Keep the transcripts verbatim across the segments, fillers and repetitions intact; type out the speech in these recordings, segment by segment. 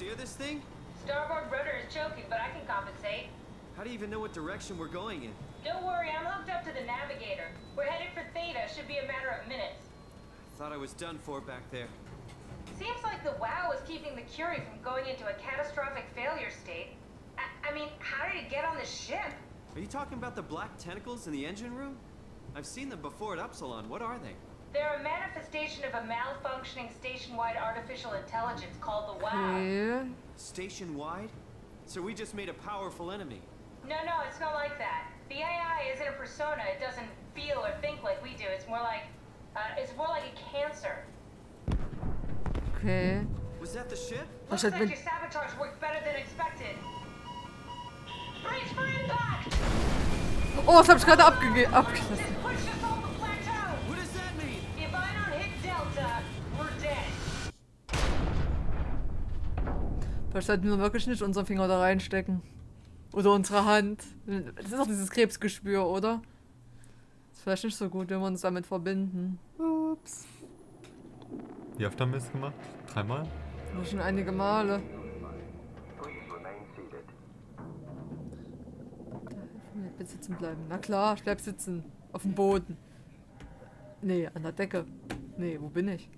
steer this thing? Starboard rudder is choking, but I can compensate. How do you even know what direction we're going in? Don't worry, I'm hooked up to the navigator. We're headed for Theta. Should be a matter of minutes. I thought I was done for back there. Seems like the W A I was keeping the Curie from going into a catastrophic failure state. I, I mean, how did it get on the ship? Are you talking about the black tentacles in the engine room? I've seen them before at Upsilon. What are they? They're a manifestation of a malfunctioning station-wide artificial intelligence called the W A I. Station-wide? So we just made a powerful enemy. No, no, it's not like that. The A I isn't a persona. It doesn't feel or think like we do. It's more like, uh, it's more like a cancer. Okay. Was that the ship? Looks like your sabotage worked better than expected. Brace for impact! Oh, was hab's gerade abgege... abgeschossen. Vielleicht sollten wir wirklich nicht unseren Finger da reinstecken. Oder unsere Hand. Das ist doch dieses Krebsgespür, oder? Ist vielleicht nicht so gut, wenn wir uns damit verbinden. Ups. Wie oft haben wir es gemacht? Dreimal? Nur schon einige Male. Bitte sitzen bleiben. Na klar, ich bleib sitzen. Auf dem Boden. Nee, an der Decke. Nee, wo bin ich?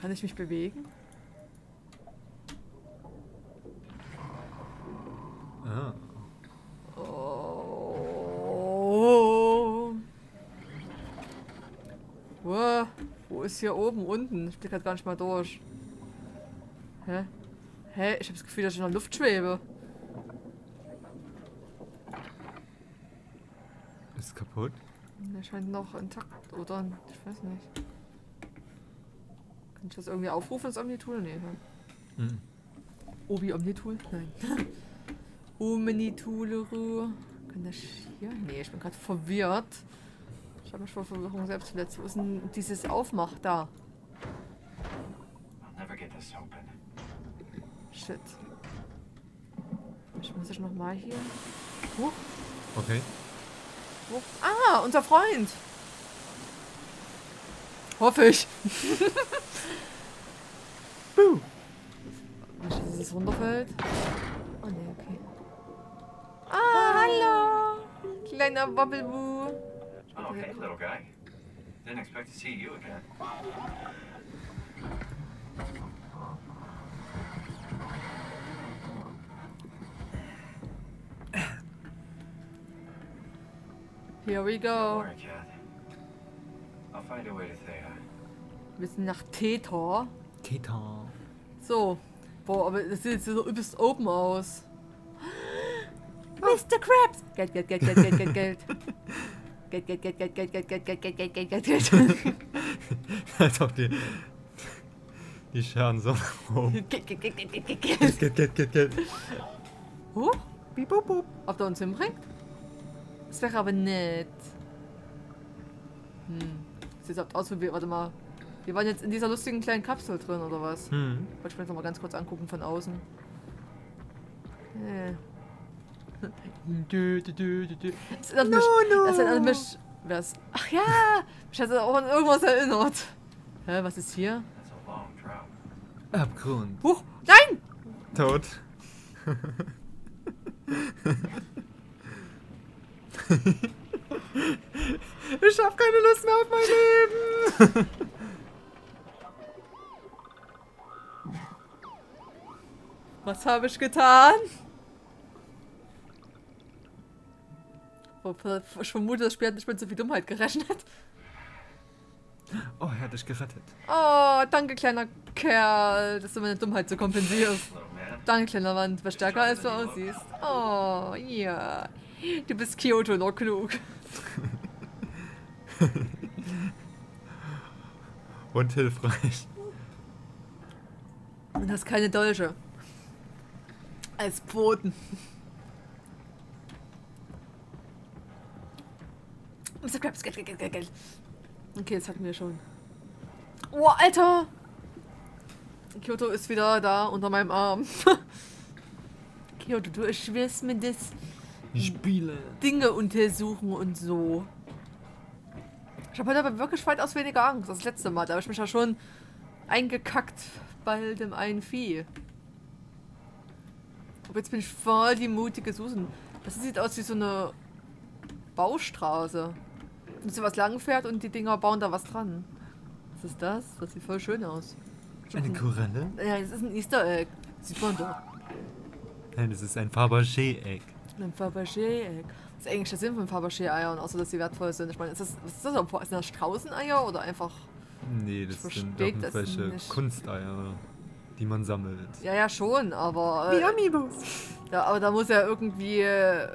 Kann ich mich bewegen? Ah. Oh. Wow. Wo ist hier oben, unten? Ich blick halt gar nicht mal durch. Hä? Hä? Ich hab das Gefühl, dass ich in der Luft schwebe. Ist kaputt? Der scheint noch intakt, oder? Ich weiß nicht. Kann ich das irgendwie aufrufen, das Omnitool? Nee, ne? Mhm. Obi Omnitool? Nein. Omnitooleru. Kann das hier? Nee, ich bin gerade verwirrt. Ich habe mich vor Verwirrung selbst verletzt. Wo ist denn dieses Aufmach da? Shit. Ich muss jetzt nochmal hier. Huch. Okay. Huch. Ah, unser Freund! Hoffe ich. Buh. Nicht, dass es runterfällt. Oh ne, okay. Ah, hallo! Kleiner Bubbleboo. Oh, hey, little guy. Didn't expect to see you again. Here we go. Wir sind nach Tetor. Tetor. So. Boah, aber das sieht jetzt so übelst open aus. Mister Krabs! Geld, Geld, Geld, Geld, Geld, Geld, Geld. Geld, Geld, Geld, Geld, Geld, Geld, Geld, Geld, Geld, Geld, Geld, Geld, Geld. Als ob die... Die scheren so nach oben. Geld, Geld, Geld, Geld, Geld, Geld. Geld, Geld, Geld, Geld. Huh? Bip, bup, bup. Ob der uns hinbringt? Das wäre aber nett. Hm. Sieht jetzt aus wie wir. Warte mal. Wir waren jetzt in dieser lustigen kleinen Kapsel drin, oder was? Hm. Wollte ich mir jetzt nochmal ganz kurz angucken von außen. Yeah. Das erinnert no, mich. No. Das erinnert mich. Wer's? Ach ja! Mich hat auch an irgendwas erinnert. Hä, was ist hier? Abgrund. Huch! Nein! Tot. Ich hab keine Lust mehr auf mein Leben! Was habe ich getan? Ich vermute, das Spiel hat nicht mit so viel Dummheit gerechnet. Oh, er hat dich gerettet. Oh, danke, kleiner Kerl, dass du meine Dummheit so kompensierst. Danke, kleiner Mann, du bist stärker, als du aussiehst. Oh, ja. Yeah. Du bist Kyoto, noch klug. Und hilfreich. Und hast keine Dolche. Als Boden. Mister Krabs, Geld, Geld, Geld, Geld. Okay, das hatten wir schon. Oh, Alter! Kyoto ist wieder da unter meinem Arm. Kyoto, du erschwerst mir das. Spiele. Dinge untersuchen und so. Ich habe heute aber wirklich weitaus weniger Angst als das letzte Mal. Da habe ich mich ja schon eingekackt bei dem einen Vieh. Aber jetzt bin ich voll die mutige Susan. Das sieht aus wie so eine Baustraße. Dass sie was lang fährt und die Dinger bauen da was dran. Was ist das? Das sieht voll schön aus. Eine Korelle? Ja, das ist ein Easter Egg. Sieht man doch. Nein, das ist ein Fabergé-Egg. Ein Fabergé-Egg. Das ist eigentlich der Sinn von Fabergé-Eiern, außer dass sie wertvoll sind. Ich meine, ist das, was ist das? Sind das Straußeneier oder einfach... Nee, das sind doch irgendwelche Kunsteier, die man sammelt. Ja, ja, schon, aber... Äh, die Amiibos! Da, aber da muss ja irgendwie... Äh,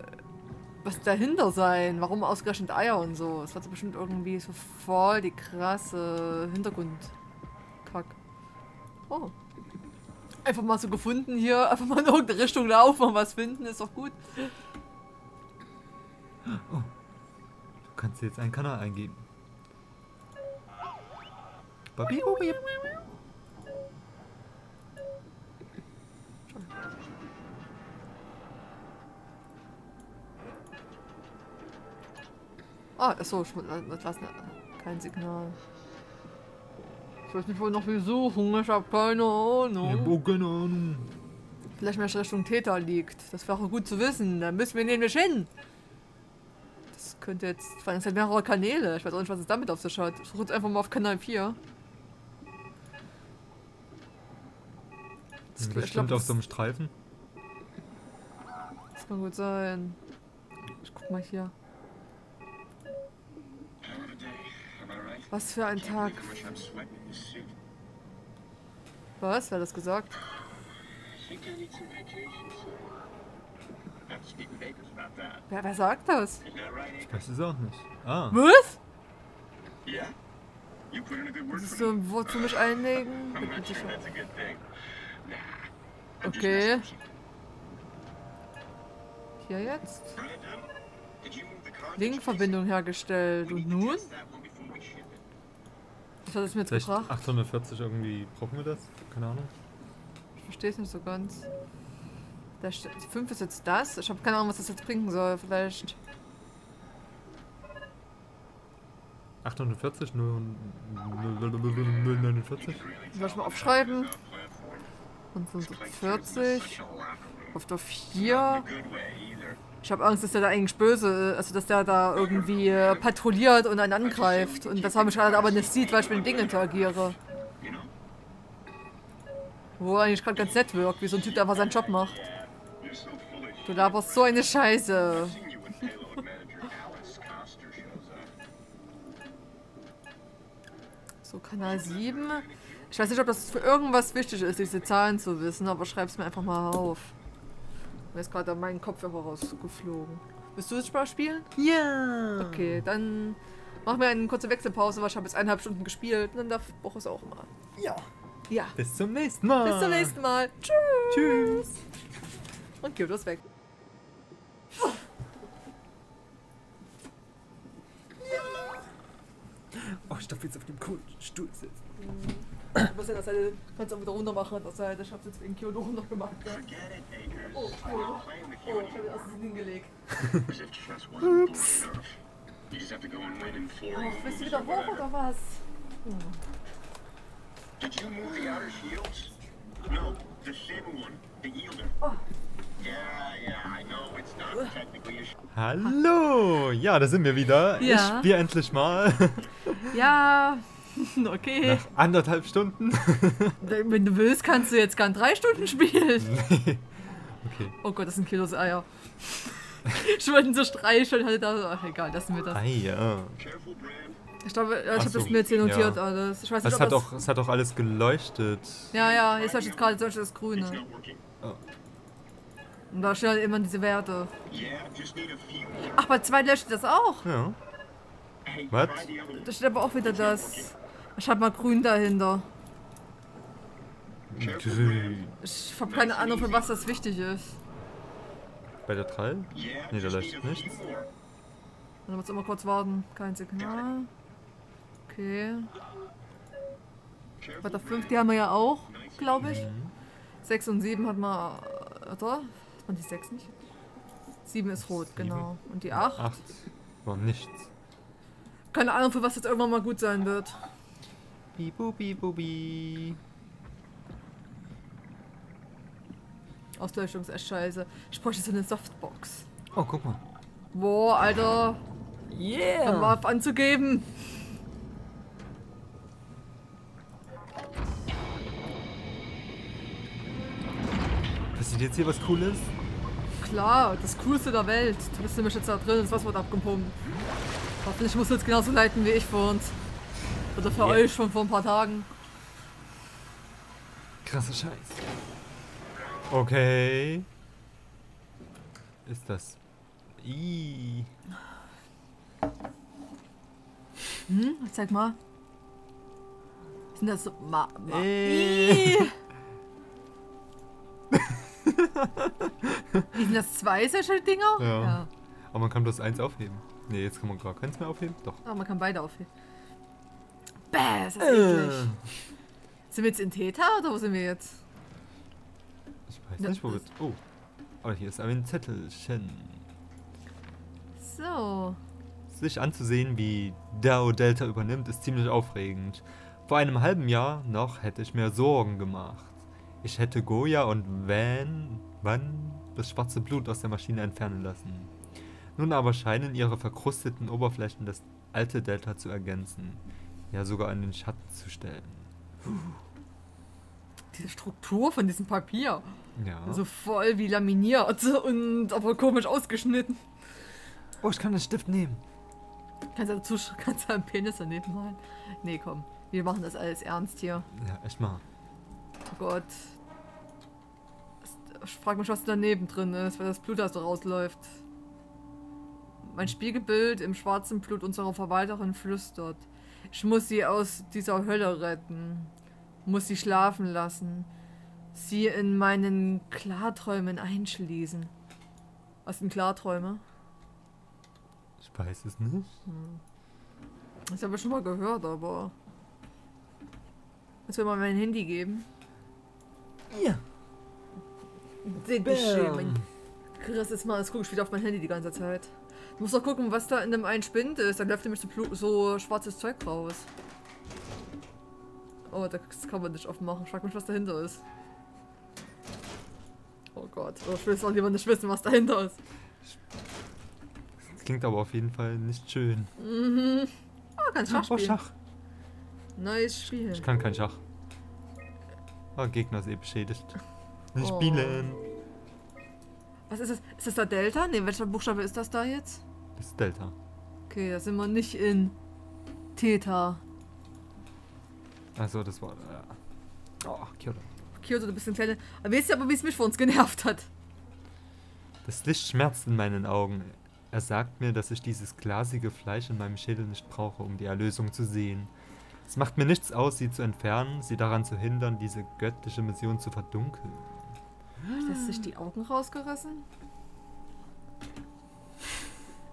was dahinter sein. Warum ausgerechnet Eier und so? Das hat bestimmt irgendwie so voll die krasse Hintergrundkack. Oh. Einfach mal so gefunden hier. Einfach mal in irgendeine Richtung laufen und was finden. Ist doch gut. Oh. Du kannst jetzt einen Kanal eingeben. Babi, babi. Ah, achso, das lassen kein Signal. Ich weiß nicht, wo noch viel suchen, ich hab keine Ahnung. Ich hab keine Ahnung. Vielleicht, wenn es Richtung Theta liegt. Das wäre gut zu wissen, dann müssen wir nämlich hin. Das könnte jetzt... Vor allem, es hat mehrere Kanäle. Ich weiß auch nicht, was es damit auf sich hat. Ich suche jetzt einfach mal auf Kanal vier. Das ist bestimmt auf so einem Streifen. Das kann gut sein. Ich guck mal hier. Was für ein Tag. Was? Wer hat das gesagt? Wer, wer sagt das? Ich weiß es auch nicht. Ah. Was? Willst du ein Wort für mich einlegen? Okay. Hier jetzt. Linkverbindung hergestellt. Und nun? Was hat das mir jetzt gebracht? achthundertvierzig irgendwie, brauchen wir das? Keine Ahnung. Ich verstehe es nicht so ganz. Da steht, fünf ist jetzt das? Ich habe keine Ahnung, was das jetzt bringen soll. Vielleicht. achthundertvierzig? null neunundvierzig? Soll ich mal aufschreiben? fünfundvierzig. Auf der vier. Ich habe Angst, dass der da eigentlich böse ist, also dass der da irgendwie patrouilliert und einen angreift. Und das habe ich gerade aber nicht sieht, weil ich mit dem Ding interagiere. Wo eigentlich gerade ganz nett wirkt, wie so ein Typ, der einfach seinen Job macht. Du laberst so eine Scheiße. So, Kanal sieben. Ich weiß nicht, ob das für irgendwas wichtig ist, diese Zahlen zu wissen, aber schreib's mir einfach mal auf. Mir ist gerade an meinen Kopf rausgeflogen. Willst du das Spaß spielen? Ja! Yeah. Okay, dann machen wir eine kurze Wechselpause, weil ich habe jetzt eineinhalb Stunden gespielt. Und dann darf ich es auch mal. Ja. Ja. Bis zum nächsten Mal. Bis zum nächsten Mal. Tschüss. Tschüss. Und Kyoto ist weg. Oh. Ja. Oh, ich darf jetzt auf dem Stuhl sitzen. Mhm. Ich muss ja das Seite, kannst du auch wieder runter machen, das Seite. Ich hab's jetzt wegen Kyoto runter gemacht. Ja. Oh, cool. Oh, ich hab den ersten hingelegt. Ups. Oh, bist du wieder hoch oder was? Hm. Oh. Hallo! Ja, da sind wir wieder. Ja. Ich spiel endlich mal. Ja. Okay. Nach anderthalb Stunden. Wenn du willst, kannst du jetzt gar drei Stunden spielen. Nee. Okay. Oh Gott, das sind Kilos Eier. Ich wollte so streicheln, hatte da. Ach, egal, das sind wir das. Eier. Ich glaube, ich habe so, das mir jetzt hier notiert. Ja. Alles. Ich weiß nicht, es, ob hat das auch, es hat auch alles geleuchtet. Ja, ja, jetzt habe ich jetzt gerade das Grüne. Oh. Und da stehen halt immer diese Werte. Ach, bei zwei löscht das auch. Ja. Was? Da steht aber auch wieder das. Ich hab mal grün dahinter. Ich hab keine Ahnung, für was das wichtig ist. Bei der drei? Ne, da läuft nichts. Dann muss immer kurz warten. Kein Signal. Okay. Bei der fünf, die haben wir ja auch, glaube ich. Mhm. sechs und sieben hat man. Oder? Hat man die sechs nicht? sieben ist rot, sieben. Genau. Und die acht? acht war nichts. Keine Ahnung, für was das irgendwann mal gut sein wird. Bibubi, bubi. Ausleuchtungserscheiße. Ich bräuchte so eine Softbox. Oh, guck mal. Boah, Alter. Yeah. Dann war anzugeben. Passiert jetzt hier was Cooles? Klar, das Coolste der Welt. Du bist nämlich jetzt da drin, das Wasser wird abgepumpt. Hoffentlich musst du jetzt genauso leiten wie ich für uns. Oder für yeah. euch schon vor ein paar Tagen. Krasser Scheiß. Okay. Ist das... Ihhh. Hm, zeig mal. Sind das so... Ma... Ma Ihhh. Sind das zwei solche Dinger? Ja. ja. Aber man kann bloß eins aufheben. Ne, jetzt kann man gar keins mehr aufheben. Doch. Aber man kann beide aufheben. Bäh, ist das eklig. Äh. Sind wir jetzt in Theta oder wo sind wir jetzt? Ich weiß ja, nicht, wo wir jetzt... Oh. Aber hier ist ein Zettelchen. So. Sich anzusehen, wie Dao Delta übernimmt, ist ziemlich aufregend. Vor einem halben Jahr noch hätte ich mir Sorgen gemacht. Ich hätte Goya und Van, Van das schwarze Blut aus der Maschine entfernen lassen. Nun aber scheinen ihre verkrusteten Oberflächen das alte Delta zu ergänzen. Ja, sogar an den Schatten zu stellen. Puh. Diese Struktur von diesem Papier. Ja. So voll wie laminiert und aber komisch ausgeschnitten. Oh, ich kann den Stift nehmen. Kannst du dazu, kannst du einen Penis daneben malen? Nee, komm. Wir machen das alles ernst hier. Ja, echt mal. Oh Gott. Ich frag mich, was daneben drin ist, weil das Blut da so rausläuft. Mein Spiegelbild im schwarzen Blut unserer Verwalterin flüstert. Ich muss sie aus dieser Hölle retten. Muss sie schlafen lassen. Sie in meinen Klarträumen einschließen. Was sind Klarträume? Ich weiß es nicht. Hm. Das habe ich schon mal gehört, aber... Jetzt will mal mein Handy geben. Ja. Dankeschön. Chris, jetzt mal, jetzt gucke ich wieder auf mein Handy die ganze Zeit. Ich muss doch gucken, was da in dem einen Spind ist. Dann läuft nämlich so, so schwarzes Zeug raus. Oh, das kann man nicht offen machen. Frag mich, was dahinter ist. Oh Gott. Oh, ich will es auch lieber nicht wissen, was dahinter ist. Das klingt aber auf jeden Fall nicht schön. Mhm. Oh, kann Schach spielen. Oh, Schach. Neues Spiel. Ich kann kein Schach. Oh, Gegner ist eh beschädigt. Nicht oh. spielen. Was ist das? Ist das da Delta? Ne, welcher Buchstabe ist das da jetzt? Das ist Delta. Okay, da sind wir nicht in Theta. Achso, das war... Ja. Oh, Kyoto. Kyoto, du bist ein kleiner... Weißt du aber, wie es mich vor uns genervt hat? Das Licht schmerzt in meinen Augen. Er sagt mir, dass ich dieses glasige Fleisch in meinem Schädel nicht brauche, um die Erlösung zu sehen. Es macht mir nichts aus, sie zu entfernen, sie daran zu hindern, diese göttliche Mission zu verdunkeln. Hat sich die Augen rausgerissen?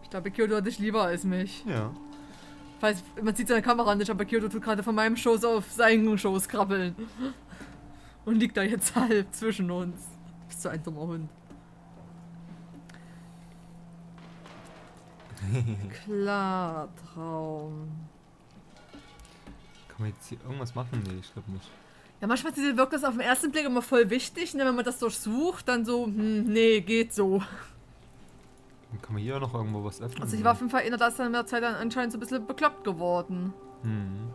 Ich glaube, Kyoto hat dich lieber als mich. Ja. Falls, man sieht seine Kamera nicht, aber Kyoto tut gerade von meinem Schoß auf seinen Schoß krabbeln. Und liegt da jetzt halb zwischen uns. Bist du ein dummer Hund. Klar, Traum. Kann man jetzt hier irgendwas machen? Nee, ich glaube nicht. Ja, manchmal wirkt das auf den ersten Blick immer voll wichtig, ne? Wenn man das durchsucht, dann so, hm, nee, geht so. Dann kann man hier auch noch irgendwo was öffnen. Also ich war auf jeden Fall in der letzten Zeit anscheinend so ein bisschen bekloppt geworden. Hm.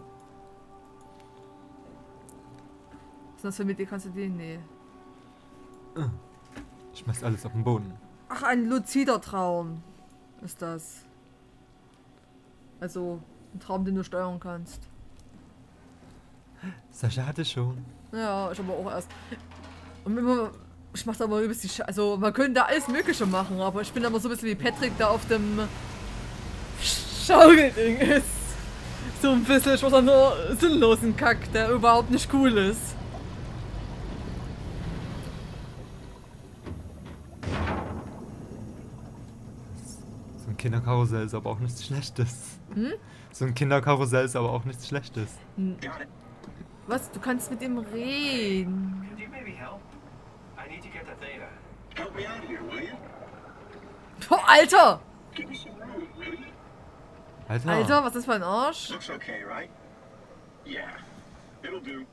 Was ist das für mit dir? Kannst du den? Nee. Ich schmeiß alles auf den Boden. Ach, ein luzider Traum ist das. Also, ein Traum, den du steuern kannst. Sascha hatte schon. Ja, ich aber auch erst. Und immer, ich mach's aber übelst die Scheiße. Also, man könnte da alles Mögliche machen, aber ich bin immer so ein bisschen wie Patrick da auf dem Schaukelding ist. So ein bisschen, ich mach da nur sinnlosen Kack, der überhaupt nicht cool ist. So ein Kinderkarussell ist aber auch nichts Schlechtes. Hm? So ein Kinderkarussell ist aber auch nichts Schlechtes. Hm. Was? Du kannst mit ihm reden. Oh, Alter! Alter! Alter, was ist das für ein Arsch? It'll do.